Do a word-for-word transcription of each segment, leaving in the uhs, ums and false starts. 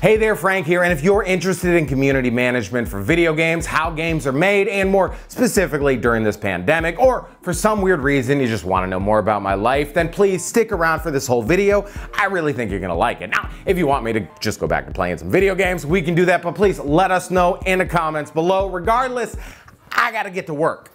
Hey there, Frank here, and if you're interested in community management for video games, how games are made, and more specifically during this pandemic, or for some weird reason you just want to know more about my life, then please stick around for this whole video. I really think you're going to like it. Now, if you want me to just go back to playing some video games, we can do that, but please let us know in the comments below. Regardless, I gotta get to work.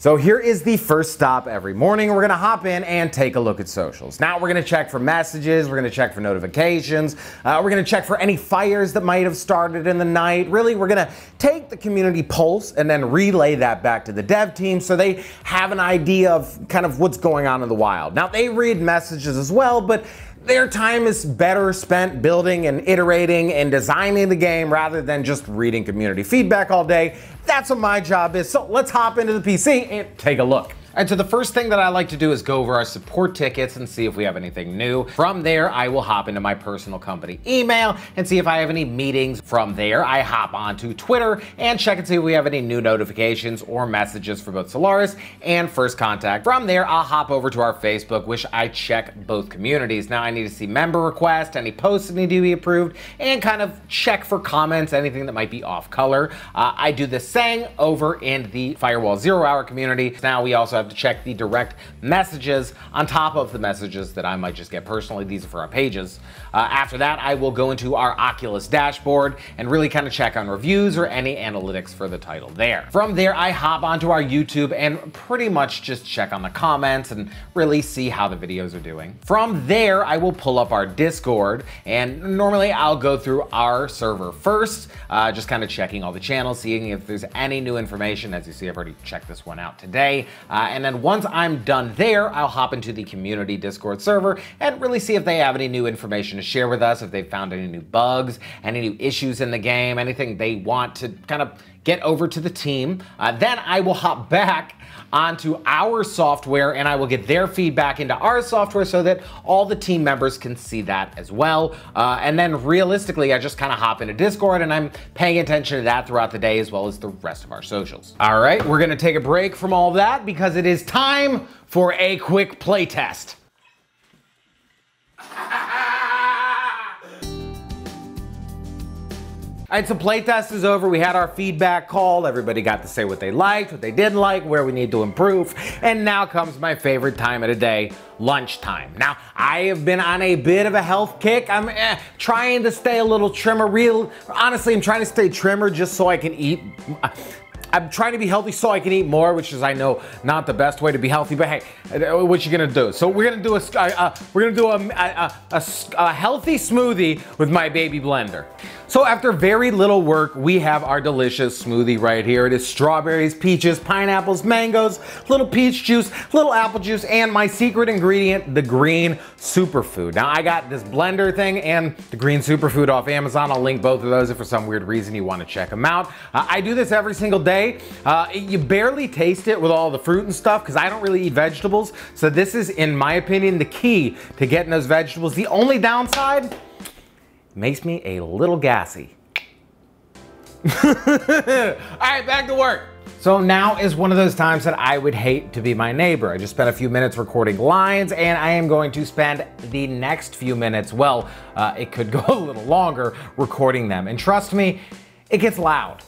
So here is the first stop every morning. We're gonna hop in and take a look at socials. Now we're gonna check for messages, we're gonna check for notifications, uh, we're gonna check for any fires that might have started in the night. Really, we're gonna take the community pulse and then relay that back to the dev team so they have an idea of kind of what's going on in the wild. Now they read messages as well, but their time is better spent building and iterating and designing the game rather than just reading community feedback all day. That's what my job is, so let's hop into the P C and take a look. And so the first thing that I like to do is go over our support tickets and see if we have anything new. From there, I will hop into my personal company email and see if I have any meetings. From there, I hop onto Twitter and check and see if we have any new notifications or messages for both Solaris and First Contact. From there, I'll hop over to our Facebook, which I check both communities. Now I need to see member requests, any posts that need to be approved, and kind of check for comments, anything that might be off color. Uh, I do the same over in the Firewall Zero Hour community. Now we also have to check the direct messages on top of the messages that I might just get personally. These are for our pages. Uh, after that, I will go into our Oculus dashboard and really kind of check on reviews or any analytics for the title there. From there, I hop onto our YouTube and pretty much just check on the comments and really see how the videos are doing. From there, I will pull up our Discord, and normally I'll go through our server first, uh, just kind of checking all the channels, seeing if there's any new information. As you see, I've already checked this one out today. Uh, And then once I'm done there, I'll hop into the community Discord server and really see if they have any new information to share with us, if they've found any new bugs, any new issues in the game, anything they want to kind of get over to the team. Uh, then I will hop back onto our software and I will get their feedback into our software so that all the team members can see that as well. Uh, and then realistically, I just kind of hop into Discord and I'm paying attention to that throughout the day as well as the rest of our socials. All right, we're gonna take a break from all that because it is time for a quick play test. All right, so playtest is over. We had our feedback call. Everybody got to say what they liked, what they didn't like, where we need to improve. And now comes my favorite time of the day, lunchtime. Now, I have been on a bit of a health kick. I'm eh, trying to stay a little trimmer. Real, honestly, I'm trying to stay trimmer just so I can eat. I'm trying to be healthy so I can eat more, which is, I know, not the best way to be healthy, but hey, what you gonna do? So we're gonna do a uh, we're gonna do a a, a a healthy smoothie with my baby blender. So after very little work, we have our delicious smoothie right here. It is strawberries, peaches, pineapples, mangoes, little peach juice, little apple juice, and my secret ingredient, the green superfood. Now I got this blender thing and the green superfood off Amazon. I'll link both of those if for some weird reason you wanna check them out. Uh, I do this every single day. Uh, you barely taste it with all the fruit and stuff because I don't really eat vegetables. So this is, in my opinion, the key to getting those vegetables. The only downside, makes me a little gassy. All right, back to work. So now is one of those times that I would hate to be my neighbor. I just spent a few minutes recording lines and I am going to spend the next few minutes, well, uh, it could go a little longer, recording them. And trust me, it gets loud.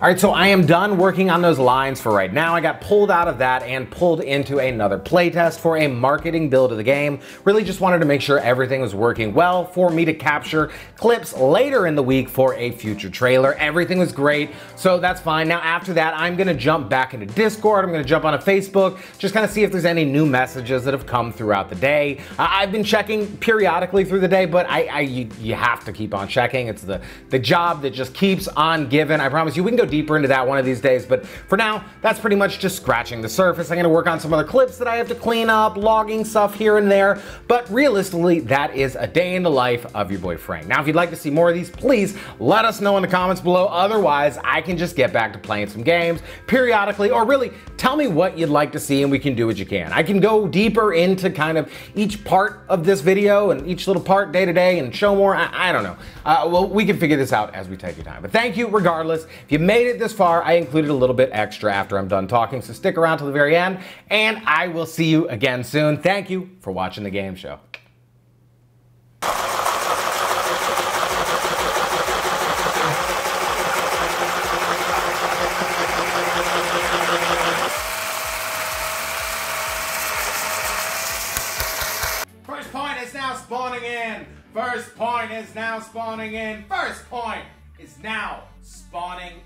All right, so I am done working on those lines for right now. I got pulled out of that and pulled into another playtest for a marketing build of the game. Really just wanted to make sure everything was working well for me to capture clips later in the week for a future trailer. Everything was great, so that's fine. Now after that, I'm gonna jump back into Discord. I'm gonna jump onto Facebook, just kind of see if there's any new messages that have come throughout the day. Uh, I've been checking periodically through the day, but I, I you, you have to keep on checking. It's the, the job that just keeps on giving. I promise you, we can go deeper into that one of these days, but for now, that's pretty much just scratching the surface. I'm gonna work on some other clips that I have to clean up, logging stuff here and there, but realistically, that is a day in the life of your boy Frank. Now, if you'd like to see more of these, please let us know in the comments below. Otherwise, I can just get back to playing some games periodically, or really tell me what you'd like to see and we can do what you can. I can go deeper into kind of each part of this video and each little part day to day and show more, I, I don't know. Uh, well, we can figure this out as we take your time, but thank you regardless. If you made it this far, I included a little bit extra after I'm done talking, so stick around till the very end, and I will see you again soon. Thank you for watching The Game Show. spawning in. First point is now spawning in. First point is now spawning.